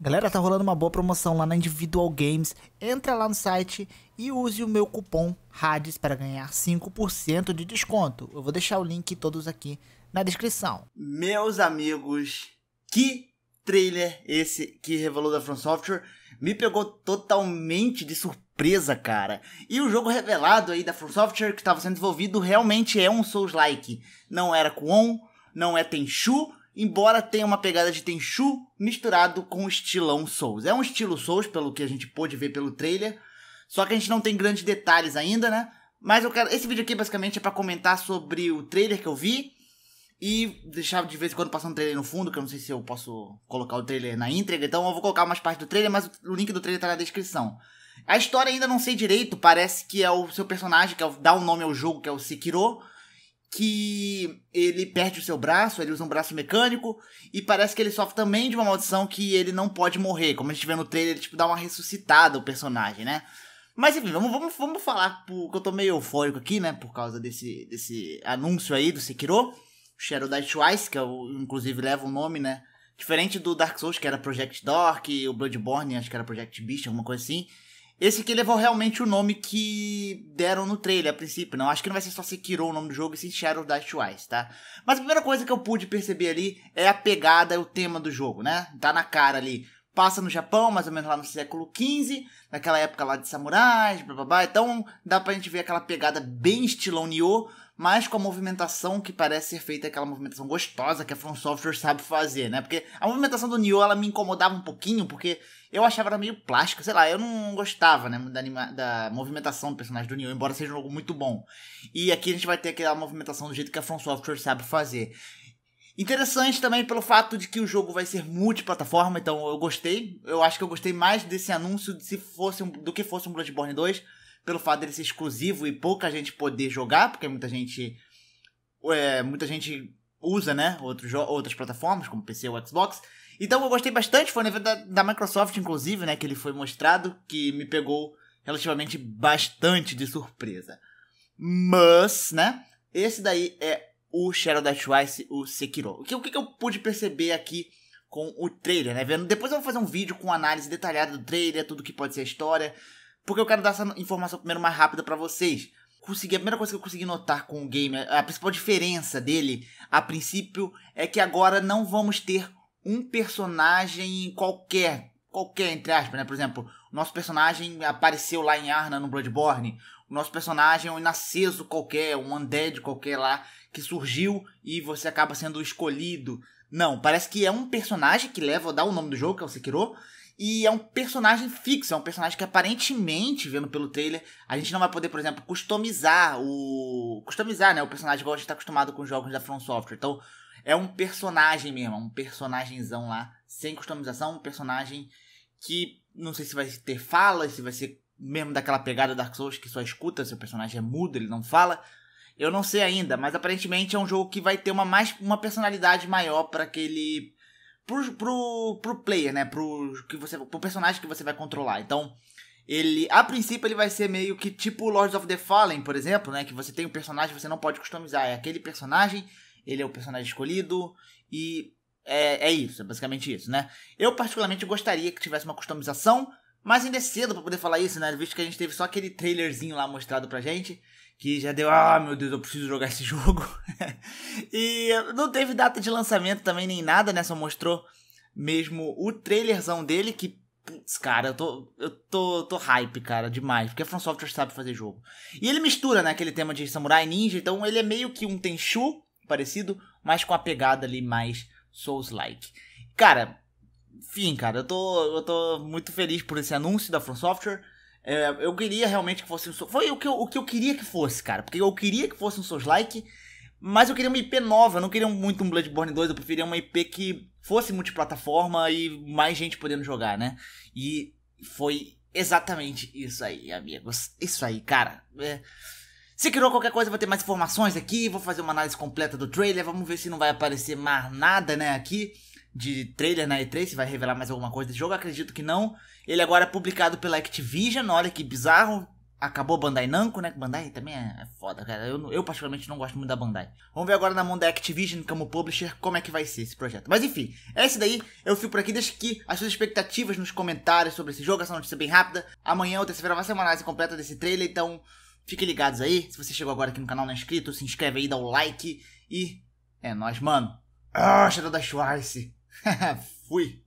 Galera, tá rolando uma boa promoção lá na Individual Games. Entra lá no site e use o meu cupom RADES para ganhar 5% de desconto. Eu vou deixar o link todos aqui na descrição. Meus amigos, que trailer esse que revelou da From Software. Me pegou totalmente de surpresa, cara. E o jogo revelado aí da From Software que estava sendo desenvolvido realmente é um Souls-like. Não era Kuon, não é Tenchu. Embora tenha uma pegada de Tenchu misturado com o estilão Souls. É um estilo Souls, pelo que a gente pôde ver pelo trailer. Só que a gente não tem grandes detalhes ainda, né? Mas eu quero... esse vídeo aqui basicamente é pra comentar sobre o trailer que eu vi. E deixar de vez em quando passar um trailer no fundo, que eu não sei se eu posso colocar o trailer na íntegra. Então eu vou colocar umas partes do trailer, mas o link do trailer tá na descrição. A história ainda não sei direito. Parece que é o seu personagem, que é dá um nome ao jogo, que é o Sekiro. Que ele perde o seu braço, ele usa um braço mecânico e parece que ele sofre também de uma maldição que ele não pode morrer. Como a gente vê no trailer, ele tipo, dá uma ressuscitada ao personagem, né? Mas enfim, vamos falar, porque eu tô meio eufórico aqui, né? Por causa desse anúncio aí do Sekiro, Shadows Die Twice, que inclusive leva um nome, né? Diferente do Dark Souls, que era Project Dork, o Bloodborne, acho que era Project Beast, alguma coisa assim. Esse aqui levou realmente o nome que deram no trailer, a princípio, não. Acho que não vai ser só Sekiro o nome do jogo, e sim Shadows Die Twice, tá? Mas a primeira coisa que eu pude perceber ali é a pegada, o tema do jogo, né? Tá na cara ali. Passa no Japão, mais ou menos lá no século XV, naquela época lá de samurais, blá blá blá. Então dá pra gente ver aquela pegada bem estilão Nioh, mas com a movimentação que parece ser feita, aquela movimentação gostosa que a From Software sabe fazer, né? Porque a movimentação do Nioh, ela me incomodava um pouquinho, porque eu achava ela meio plástica, sei lá, eu não gostava, né, da movimentação do personagem do Nioh, embora seja um jogo muito bom. E aqui a gente vai ter aquela movimentação do jeito que a From Software sabe fazer. Interessante também pelo fato de que o jogo vai ser multiplataforma, então eu gostei. Eu acho que eu gostei mais desse anúncio do que fosse um Bloodborne 2, pelo fato dele ser exclusivo e pouca gente poder jogar, porque muita gente usa, né, outras plataformas, como PC ou Xbox. Então eu gostei bastante, foi no evento da Microsoft, inclusive, né, que ele foi mostrado, que me pegou relativamente bastante de surpresa. Mas, né, esse daí é o Shadows Die Twice, o Sekiro. O que eu pude perceber aqui com o trailer, né? Depois eu vou fazer um vídeo com análise detalhada do trailer, tudo que pode ser a história, porque eu quero dar essa informação primeiro mais rápida pra vocês. A primeira coisa que eu consegui notar com o game, a principal diferença dele, a princípio, é que agora não vamos ter um personagem qualquer, entre aspas, né? Por exemplo, o nosso personagem apareceu lá em Arna no Bloodborne, o nosso personagem é um inaceso qualquer, um undead qualquer lá, que surgiu e você acaba sendo escolhido. Não, parece que é um personagem que dá o nome do jogo, que é o Sekiro, e é um personagem fixo, é um personagem que aparentemente, vendo pelo trailer, a gente não vai poder, por exemplo, customizar, né, o personagem igual a gente tá acostumado com os jogos da From Software. Então, é um personagem mesmo, um personagemzão lá, sem customização, um personagem que não sei se vai ter fala, se vai ser mesmo daquela pegada Dark Souls que só escuta, seu personagem é mudo, ele não fala. Eu não sei ainda, mas aparentemente é um jogo que vai ter uma personalidade maior para aquele... pro player, né? Pro personagem que você vai controlar. Então, ele... a princípio ele vai ser meio que tipo Lords of the Fallen, por exemplo, né? Que você tem um personagem que você não pode customizar. É aquele personagem, ele é o personagem escolhido e... é isso, é basicamente isso, né? Eu particularmente gostaria que tivesse uma customização, mas ainda é cedo pra poder falar isso, né? Visto que a gente teve só aquele trailerzinho lá mostrado pra gente... que já deu, ah, meu Deus, eu preciso jogar esse jogo. E não teve data de lançamento também, nem nada, né? Só mostrou mesmo o trailerzão dele, que, putz, cara, eu tô hype, cara, demais. Porque a From Software sabe fazer jogo. E ele mistura, né, aquele tema de samurai ninja, então ele é meio que um Tenchu, parecido, mas com a pegada ali mais Souls-like. Cara, enfim, cara, eu tô muito feliz por esse anúncio da From Software. Eu queria realmente que fosse um... foi o que eu queria que fosse, cara. Porque eu queria que fosse um Souls-like, mas eu queria uma IP nova. Eu não queria muito um Bloodborne 2. Eu preferia uma IP que fosse multiplataforma e mais gente podendo jogar, né? E foi exatamente isso aí, amigos. Isso aí, cara. Se criou qualquer coisa, eu vou ter mais informações aqui. Vou fazer uma análise completa do trailer. Vamos ver se não vai aparecer mais nada, né, aqui. De trailer na E3, se vai revelar mais alguma coisa desse jogo, acredito que não. Ele agora é publicado pela Activision, olha que bizarro. Acabou Bandai Namco, né? Bandai também é foda, cara. Eu particularmente não gosto muito da Bandai. Vamos ver agora na mão da Activision, como publisher, como é que vai ser esse projeto. Mas enfim, é isso daí. Eu fico por aqui. Deixa aqui as suas expectativas nos comentários sobre esse jogo. Essa notícia é bem rápida. Amanhã ou terça-feira vai ser uma análise completa desse trailer. Então, fiquem ligados aí. Se você chegou agora aqui no canal não é inscrito, se inscreve aí, dá o like. E é nóis, mano. Ah, Shadows Die Twice. Fui.